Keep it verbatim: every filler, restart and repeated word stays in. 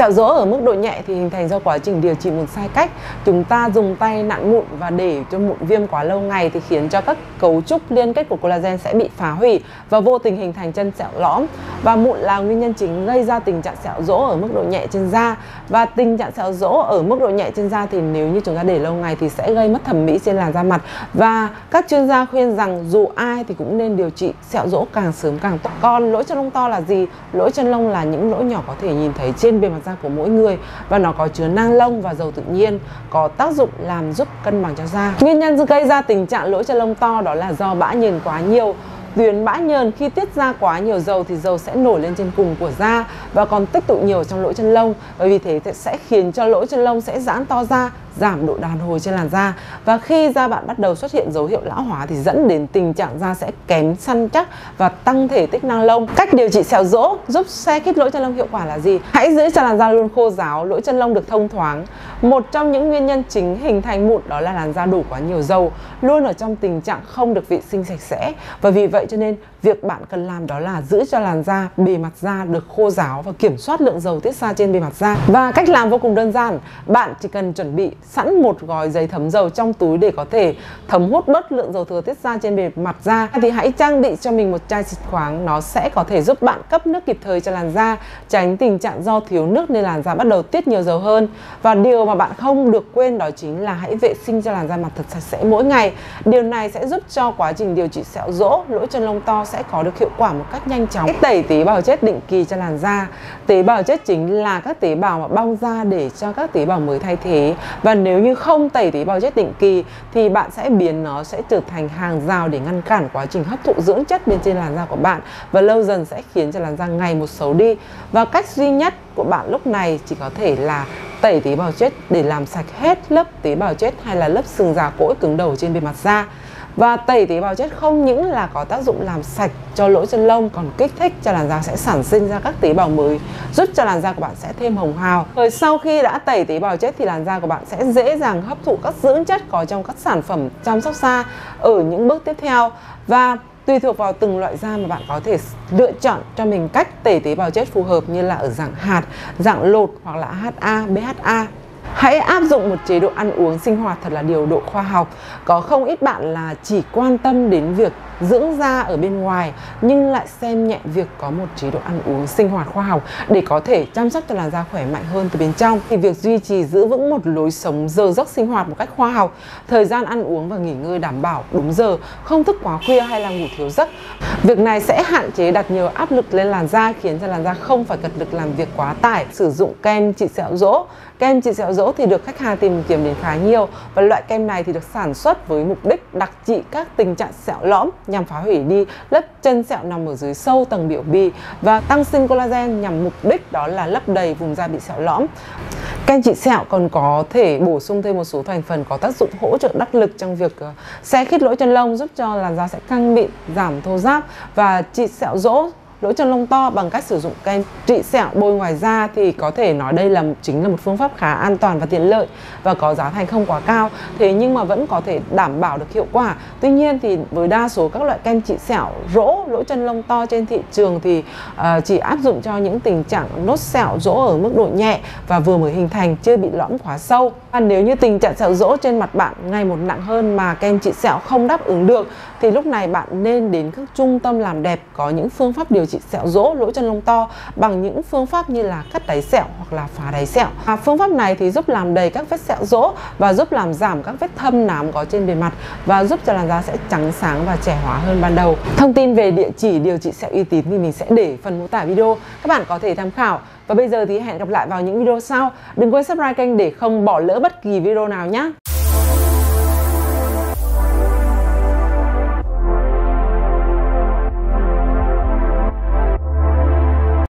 Sẹo rỗ ở mức độ nhẹ thì hình thành do quá trình điều trị mụn sai cách. Chúng ta dùng tay nặn mụn và để cho mụn viêm quá lâu ngày thì khiến cho các cấu trúc liên kết của collagen sẽ bị phá hủy và vô tình hình thành chân sẹo lõm. Và mụn là nguyên nhân chính gây ra tình trạng sẹo rỗ ở mức độ nhẹ trên da. Và tình trạng sẹo rỗ ở mức độ nhẹ trên da thì nếu như chúng ta để lâu ngày thì sẽ gây mất thẩm mỹ trên làn da mặt. Và các chuyên gia khuyên rằng dù ai thì cũng nên điều trị sẹo rỗ càng sớm càng tốt. Còn lỗ chân lông to là gì? Lỗ chân lông là những lỗ nhỏ có thể nhìn thấy trên bề mặt da của mỗi người và nó có chứa nang lông và dầu tự nhiên, có tác dụng làm giúp cân bằng cho da. Nguyên nhân gây ra tình trạng lỗ chân lông to đó là do bã nhờn quá nhiều. Tuyến bã nhờn khi tiết ra quá nhiều dầu thì dầu sẽ nổi lên trên cùng của da và còn tích tụ nhiều trong lỗ chân lông, bởi vì thế sẽ khiến cho lỗ chân lông sẽ giãn to ra, giảm độ đàn hồi trên làn da. Và khi da bạn bắt đầu xuất hiện dấu hiệu lão hóa thì dẫn đến tình trạng da sẽ kém săn chắc và tăng thể tích nang lông. Cách điều trị sẹo rỗ giúp xe khít lỗ chân lông hiệu quả là gì? Hãy giữ cho làn da luôn khô ráo, lỗ chân lông được thông thoáng. Một trong những nguyên nhân chính hình thành mụn đó là làn da đổ quá nhiều dầu, luôn ở trong tình trạng không được vệ sinh sạch sẽ. Và vì vậy cho nên việc bạn cần làm đó là giữ cho làn da, bề mặt da được khô ráo và kiểm soát lượng dầu tiết ra trên bề mặt da. Và cách làm vô cùng đơn giản, bạn chỉ cần chuẩn bị sẵn một gói giấy thấm dầu trong túi để có thể thấm hút bớt lượng dầu thừa tiết ra trên bề mặt da. Thì hãy trang bị cho mình một chai xịt khoáng, nó sẽ có thể giúp bạn cấp nước kịp thời cho làn da, tránh tình trạng do thiếu nước nên làn da bắt đầu tiết nhiều dầu hơn. Và điều mà bạn không được quên đó chính là hãy vệ sinh cho làn da mặt thật sạch sẽ mỗi ngày. Điều này sẽ giúp cho quá trình điều trị sẹo rỗ, lỗ chân lông to sẽ có được hiệu quả một cách nhanh chóng. Hãy tẩy tế bào chết định kỳ cho làn da. Tế bào chết chính là các tế bào mà bong ra để cho các tế bào mới thay thế. Và nếu như không tẩy tế bào chết định kỳ thì bạn sẽ biến nó sẽ trở thành hàng rào để ngăn cản quá trình hấp thụ dưỡng chất bên trên làn da của bạn, và lâu dần sẽ khiến cho làn da ngày một xấu đi. Và cách duy nhất của bạn lúc này chỉ có thể là tẩy tế bào chết để làm sạch hết lớp tế bào chết hay là lớp sừng già cỗi cứng đầu trên bề mặt da. Và tẩy tế bào chết không những là có tác dụng làm sạch cho lỗ chân lông, còn kích thích cho làn da sẽ sản sinh ra các tế bào mới, giúp cho làn da của bạn sẽ thêm hồng hào. Rồi sau khi đã tẩy tế bào chết thì làn da của bạn sẽ dễ dàng hấp thụ các dưỡng chất có trong các sản phẩm chăm sóc da ở những bước tiếp theo. Và tùy thuộc vào từng loại da mà bạn có thể lựa chọn cho mình cách tẩy tế bào chết phù hợp, như là ở dạng hạt, dạng lột hoặc là a hát a, bê hát a. Hãy áp dụng một chế độ ăn uống sinh hoạt thật là điều độ khoa học. Có không ít bạn là chỉ quan tâm đến việc dưỡng da ở bên ngoài nhưng lại xem nhẹ việc có một chế độ ăn uống sinh hoạt khoa học để có thể chăm sóc cho làn da khỏe mạnh hơn từ bên trong. Thì việc duy trì giữ vững một lối sống giờ giấc sinh hoạt một cách khoa học, thời gian ăn uống và nghỉ ngơi đảm bảo đúng giờ, không thức quá khuya hay là ngủ thiếu giấc. Việc này sẽ hạn chế đặt nhiều áp lực lên làn da, khiến cho làn da không phải cật lực làm việc quá tải. Sử dụng kem trị sẹo rỗ. Kem trị sẹo rỗ thì được khách hàng tìm kiếm đến khá nhiều, và loại kem này thì được sản xuất với mục đích đặc trị các tình trạng sẹo lõm nhằm phá hủy đi lớp chân sẹo nằm ở dưới sâu tầng biểu bì và tăng sinh collagen nhằm mục đích đó là lấp đầy vùng da bị sẹo lõm. Kem trị sẹo còn có thể bổ sung thêm một số thành phần có tác dụng hỗ trợ đắc lực trong việc xe khít lỗ chân lông, giúp cho làn da sẽ căng mịn, giảm thô ráp. Và trị sẹo rỗ, lỗ chân lông to bằng cách sử dụng kem trị sẹo bôi ngoài da thì có thể nói đây là chính là một phương pháp khá an toàn và tiện lợi, và có giá thành không quá cao, thế nhưng mà vẫn có thể đảm bảo được hiệu quả. Tuy nhiên thì với đa số các loại kem trị sẹo rỗ, lỗ chân lông to trên thị trường thì uh, chỉ áp dụng cho những tình trạng nốt sẹo rỗ ở mức độ nhẹ và vừa mới hình thành, chưa bị lõm quá sâu. Và nếu như tình trạng sẹo rỗ trên mặt bạn ngày một nặng hơn mà kem trị sẹo không đáp ứng được thì lúc này bạn nên đến các trung tâm làm đẹp có những phương pháp điều trị sẹo rỗ, lỗ chân lông to bằng những phương pháp như là cắt đáy sẹo hoặc là phá đáy sẹo. À, phương pháp này thì giúp làm đầy các vết sẹo rỗ và giúp làm giảm các vết thâm nám có trên bề mặt, và giúp cho làn da sẽ trắng sáng và trẻ hóa hơn ban đầu. Thông tin về địa chỉ điều trị sẹo uy tín thì mình sẽ để phần mô tả video, các bạn có thể tham khảo. Và bây giờ thì hẹn gặp lại vào những video sau. Đừng quên subscribe kênh để không bỏ lỡ bất kỳ video nào nhé.